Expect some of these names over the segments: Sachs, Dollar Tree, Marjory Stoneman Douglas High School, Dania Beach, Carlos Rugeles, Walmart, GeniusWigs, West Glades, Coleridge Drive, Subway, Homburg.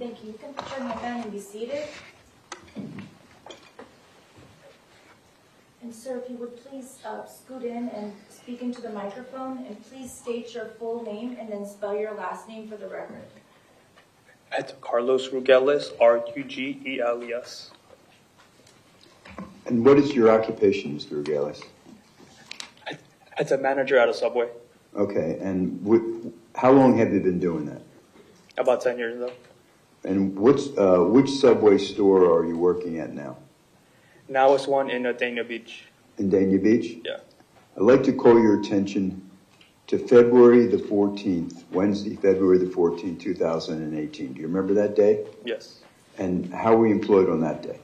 Thank you. You can put your hand down and be seated. And sir, if you would please scoot in and speak into the microphone, and please state your full name and then spell your last name for the record. That's Carlos Rugeles, R-U-G-E-L-E-S. And what is your occupation, Mr. Rugeles? It's a manager at a Subway. Okay, and how long have you been doing that? About 10 years ago. And which Subway store are you working at now? Now it's one in Dania Beach. In Dania Beach? Yeah. I'd like to call your attention to February the 14th, Wednesday, February the 14th, 2018. Do you remember that day? Yes. And how were you employed on that day?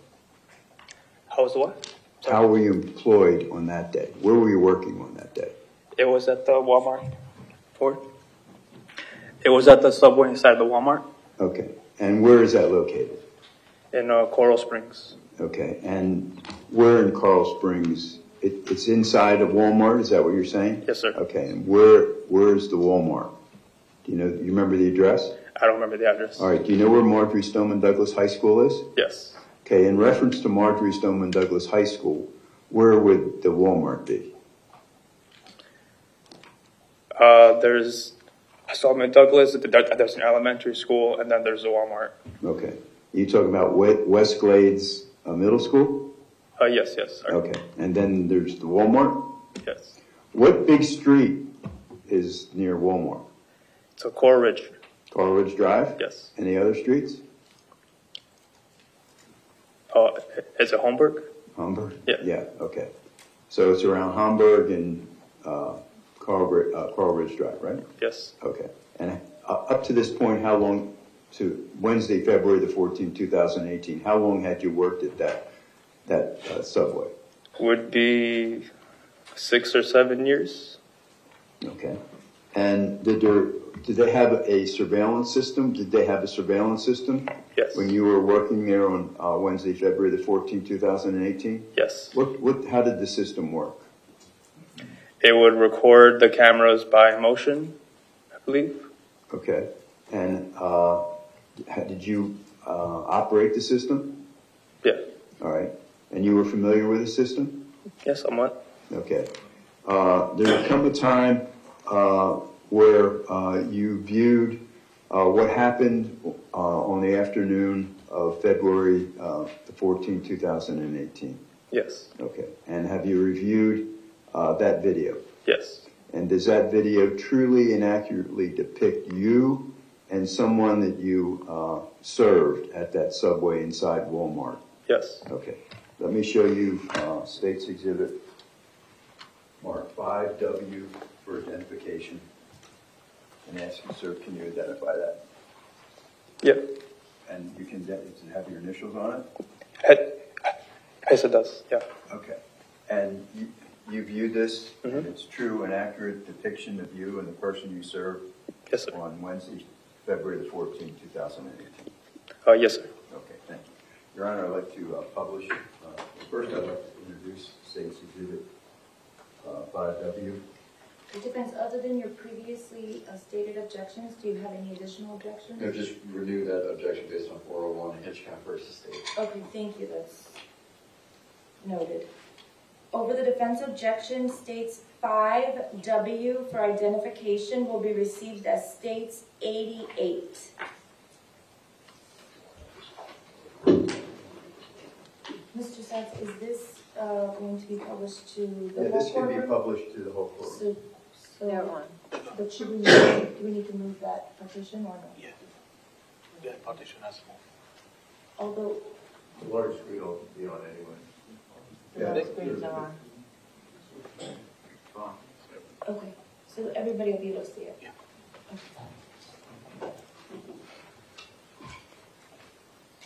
How was what? Sorry. How were you employed on that day? Where were you working on that day? It was at the Walmart. It was at the Subway inside the Walmart. Okay. And where is that located? In Coral Springs. Okay. And where in Coral Springs? It's inside of Walmart? Is that what you're saying? Yes, sir. Okay. And where is the Walmart? Do you know? You remember the address? I don't remember the address. All right. Do you know where Marjory Stoneman Douglas High School is? Yes. Okay. In reference to Marjory Stoneman Douglas High School, where would the Walmart be? There's Stoneman Douglas, there's an elementary school, and then there's a Walmart. Okay. Are you talking about West Glades Middle School? Yes, yes. Sorry. Okay. And then there's the Walmart? Yes. What big street is near Walmart? It's a Coleridge. Coleridge Drive? Yes. Any other streets? Is it Homburg? Homburg? Yeah. Yeah, okay. So it's around Homburg and Coleridge Drive, right? Yes. Okay. And up to this point, how long, to Wednesday, February the 14th, 2018, how long had you worked at that Subway? Would be 6 or 7 years. Okay. And did they have a surveillance system? Did they have a surveillance system? Yes. When you were working there on Wednesday, February the 14th, 2018? Yes. How did the system work? It would record the cameras by motion, I believe. Okay. And did you operate the system? Yeah. All right. And you were familiar with the system? Yes, somewhat. Okay. There would come a time where you viewed what happened on the afternoon of February the 14th, 2018. Yes. Okay. And have you reviewed that video? Yes. And does that video truly and accurately depict you and someone that you served at that Subway inside Walmart? Yes. Okay. Let me show you State's Exhibit Mark 5W for identification and ask you, sir, can you identify that? Yep. And you can have your initials on it? Yes, it does, yeah. Okay. And you viewed this, mm-hmm. and it's true and accurate depiction of you and the person you served? Yes, sir. On Wednesday, February the 14th, 2018? Yes, sir. Okay, thank you. Your Honor, I'd like to publish. First, I'd like to introduce State's Exhibit 5W. It depends. Other than your previously stated objections, do you have any additional objections? No, just renew that objection based on 401 Hitchcock versus State. Okay, thank you. That's noted. Over the defense objection, State's 5W for identification will be received as State's 88. Mr. Sachs, is this going to be published to the whole courtroom? Yeah, this can be published to the whole courtroom. So that one. But should we do we need to move that partition or not? Yeah. The partition has moved. Although the large screen will be on anyway. Yeah, the large screen is on. Okay. So everybody will be able to see it. Yeah.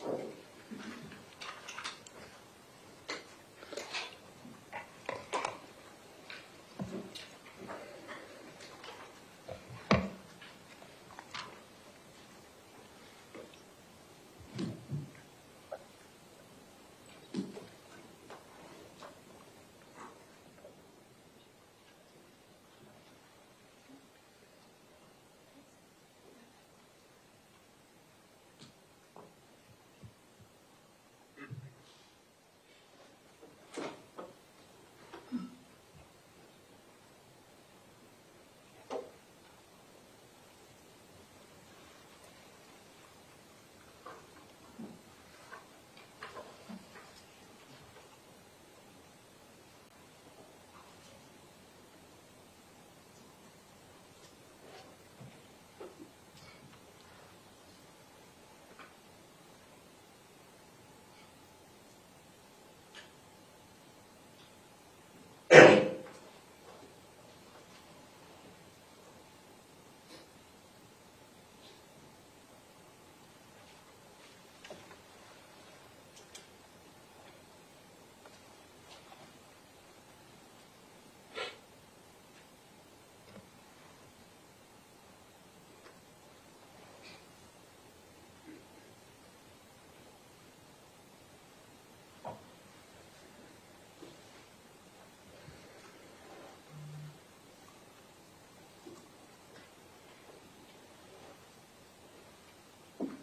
Okay.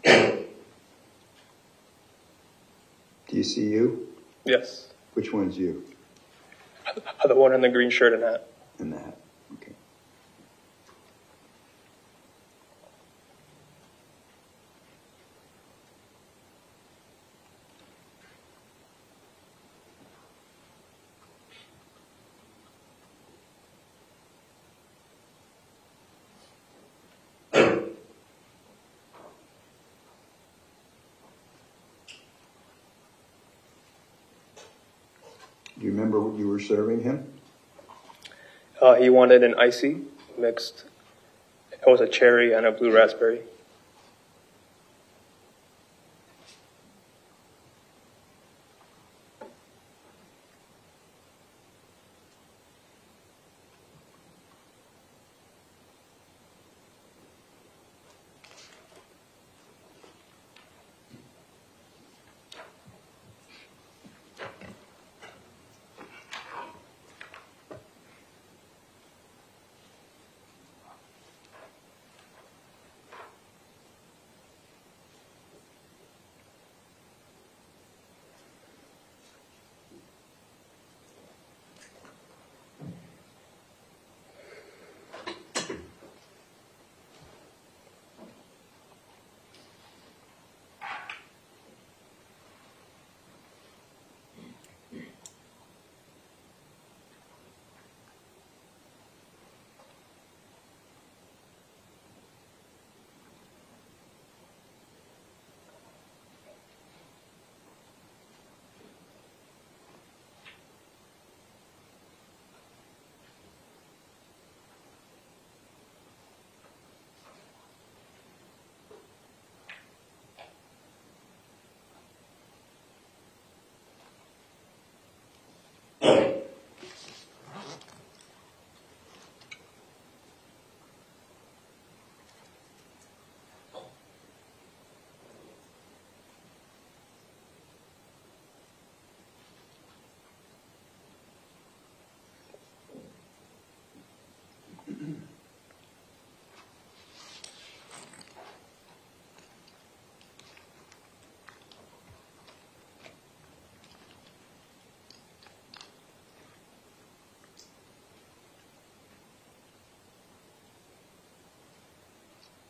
Do you see you? Yes. Which one's you? The one in the green shirt and hat. And the hat. Okay. Do you remember what you were serving him? He wanted an icy mixed. It was a cherry and a blue raspberry.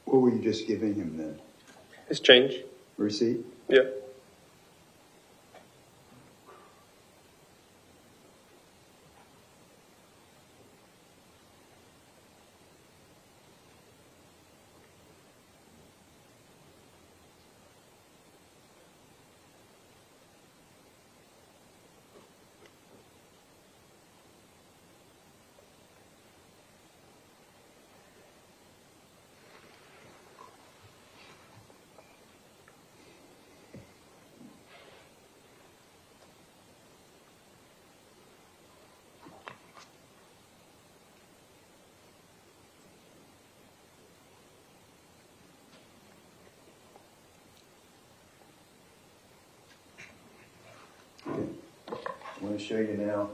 What were you just giving him then? His change. Receipt? Yeah. I'm going to show you now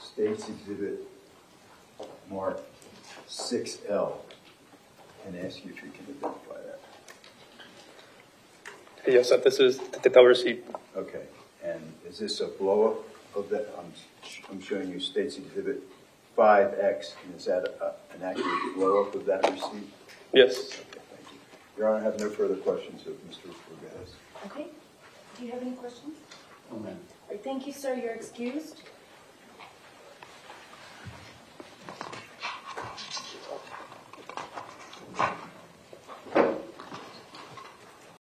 State's Exhibit marked 6L and ask you if you can identify that. Yes, this is the total receipt. Okay, and is this a blow-up of that? I'm showing you State's Exhibit 5X, and is that an accurate blow-up of that receipt? Yes. Okay, thank you. Your Honor, I have no further questions of Mr. Rugeles. Okay. Do you have any questions? No, ma'am. Thank you, sir. You're excused.